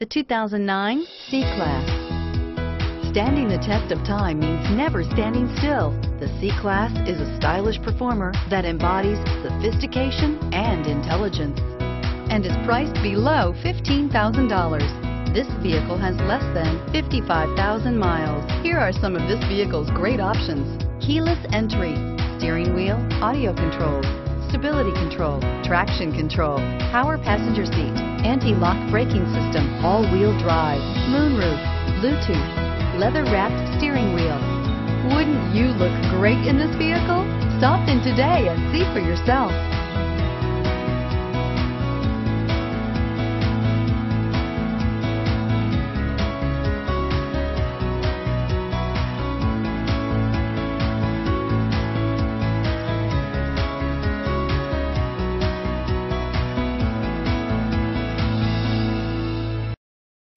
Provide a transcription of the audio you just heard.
The 2009 C-Class. Standing the test of time means never standing still. The C-Class is a stylish performer that embodies sophistication and intelligence and is priced below $15,000. This vehicle has less than 55,000 miles. Here are some of this vehicle's great options: keyless entry, steering wheel audio controls, stability control, traction control, power passenger seat, anti-lock braking system, all-wheel drive, moonroof, Bluetooth, leather-wrapped steering wheel. Wouldn't you look great in this vehicle? Stop in today and see for yourself.